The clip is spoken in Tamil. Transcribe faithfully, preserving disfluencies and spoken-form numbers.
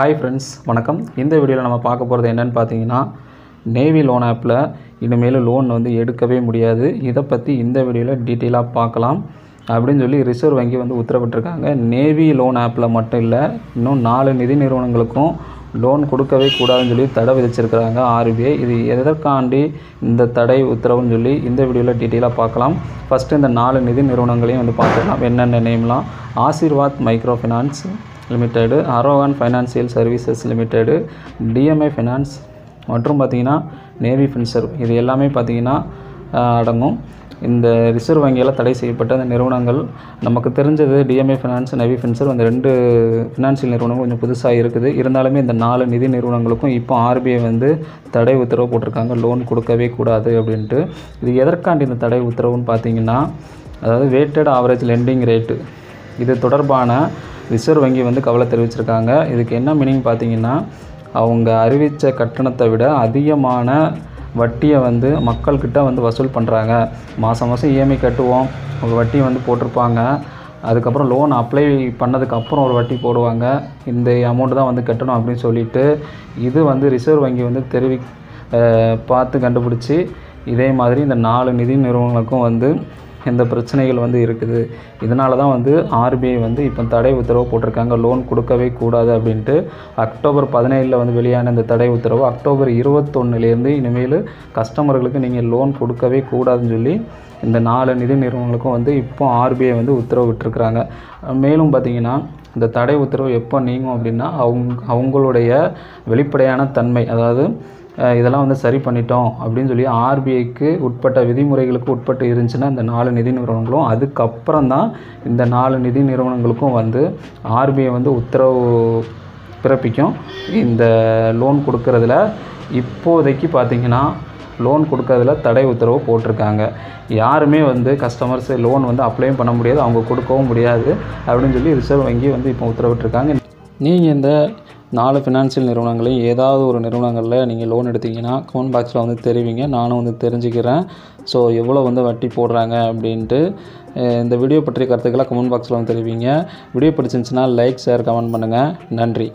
ஹாய் ஃப்ரெண்ட்ஸ், வணக்கம். இந்த வீடியோவில் நம்ம பார்க்க போகிறது என்னென்னு பார்த்தீங்கன்னா, நேவி லோன் ஆப்பில் இனிமேல் லோன் வந்து எடுக்கவே முடியாது. இதை பற்றி இந்த வீடியோவில் டீட்டெயிலாக பார்க்கலாம் அப்படின்னு சொல்லி ரிசர்வ் வங்கி வந்து உத்தரவிட்டிருக்காங்க. நேவி லோன் ஆப்பில் மட்டும் இல்லை, இன்னும் நாலு நிதி நிறுவனங்களுக்கும் லோன் கொடுக்கவே கூடாதுன்னு சொல்லி தடை விதிச்சிருக்கிறாங்க ஆர்பிஐ. இது எதற்காண்டி இந்த தடை உத்தரவுன்னு சொல்லி இந்த வீடியோவில் டீட்டெயிலாக பார்க்கலாம். ஃபஸ்ட்டு இந்த நாலு நிதி நிறுவனங்களையும் வந்து பார்த்துக்கலாம். என்னென்ன நேம்லாம்: Ashirwad micro finance limited, Arohan financial services limited, DMA finance மற்றும் பார்த்திங்கன்னா நேவி ஃபின்சர்வ். இது எல்லாமே பார்த்திங்கன்னா அடங்கும் இந்த ரிசர்வ் வங்கியால் தடை செய்யப்பட்ட அந்த நிறுவனங்கள். நமக்கு தெரிஞ்சது டிஎம்ஏ ஃபினான்ஸ், நேவி ஃபின்சர்வ். அந்த ரெண்டு ஃபினான்ஷியல் நிறுவனங்கள் கொஞ்சம் புதுசாக இருக்குது. இருந்தாலுமே இந்த நாலு நிதி நிறுவனங்களுக்கும் இப்போ ஆர்பிஐ வந்து தடை உத்தரவு போட்டிருக்காங்க, லோன் கொடுக்கவே கூடாது அப்படின்ட்டு. இது எதற்காண்டி இந்த தடை உத்தரவுன்னு பார்த்திங்கன்னா, அதாவது வெயிட்டட் ஆவரேஜ் லெண்டிங் ரேட்டு, இது தொடர்பான ரிசர்வ் வங்கி வந்து கவலை தெரிவிச்சிருக்காங்க. இதுக்கு என்ன மீனிங் பார்த்திங்கன்னா, அவங்க அறிவித்த கட்டணத்தை விட அதிகமான வட்டியை வந்து மக்கள்கிட்ட வந்து வசூல் பண்ணுறாங்க. மாதம் மாதம் இஎம்ஐ கட்டுவோம், ஒரு வட்டி வந்து போட்டிருப்பாங்க. அதுக்கப்புறம் லோன் அப்ளை பண்ணதுக்கப்புறம் ஒரு வட்டி போடுவாங்க. இந்த அமௌண்ட்டு தான் வந்து கட்டணும் அப்படின்னு சொல்லிவிட்டு இது வந்து ரிசர்வ் வங்கி வந்து தெரிவி பார்த்து கண்டுபிடிச்சி இதே மாதிரி இந்த நாலு நிதி நிறுவனங்களுக்கும் வந்து இந்த பிரச்சனைகள் வந்து இருக்குது. இதனால தான் வந்து ஆர்பிஐ வந்து இப்போ தடை உத்தரவு போட்டிருக்காங்க, லோன் கொடுக்கவே கூடாது அப்படின்ட்டு. அக்டோபர் பதினேழில் வந்து வெளியான இந்த தடை உத்தரவு அக்டோபர் இருபத்தொன்னுலேருந்து இனிமேல் கஸ்டமர்களுக்கு நீங்கள் லோன் கொடுக்கவே கூடாதுன்னு சொல்லி இந்த நாலு நிதி நிறுவனங்களுக்கும் வந்து இப்போ ஆர்பிஐ வந்து உத்தரவு விட்டுருக்குறாங்க. மேலும் பார்த்திங்கன்னா, இந்த தடை உத்தரவு எப்போ நீங்கும் அப்படின்னா, அவங்க அவங்களுடைய வெளிப்படையான தன்மை, அதாவது இதெல்லாம் வந்து சரி பண்ணிட்டோம் அப்படின்னு சொல்லி ஆர்பிஐக்கு உட்பட்ட விதிமுறைகளுக்கு உட்பட்டு இருந்துச்சுன்னா இந்த நாலு நிதி நிறுவனங்களும், அதுக்கப்புறம் தான் இந்த நாலு நிதி நிறுவனங்களுக்கும் வந்து ஆர்பிஐ வந்து உத்தரவு பிறப்பிக்கும். இந்த லோன் கொடுக்கறதுல இப்போதைக்கு பார்த்திங்கன்னா லோன் கொடுக்கறதுல தடை உத்தரவு போட்டிருக்காங்க. யாருமே வந்து கஸ்டமர்ஸ் லோன் வந்து அப்ளையும் பண்ண முடியாது, அவங்க கொடுக்கவும் முடியாது அப்படின்னு சொல்லி ரிசர்வ் வங்கி வந்து இப்போ உத்தரவிட்டிருக்காங்க. நீங்கள் இந்த நாலு ஃபினான்ஷியல் நிறுவனங்களையும் ஏதாவது ஒரு நிறுவனங்களில் நீங்கள் லோன் எடுத்திங்கன்னா கமெண்ட் பாக்ஸில் வந்து தெரிவிங்க, நானும் வந்து தெரிஞ்சுக்கிறேன். ஸோ எவ்வளோ வந்து வட்டி போடுறாங்க அப்படின்ட்டு இந்த வீடியோ பற்றிய கருத்துக்கெல்லாம் கமெண்ட் பாக்ஸில் வந்து தெரிவிங்க. வீடியோ பிடிச்சிருந்துச்சுன்னா லைக், ஷேர், கமெண்ட் பண்ணுங்கள். நன்றி.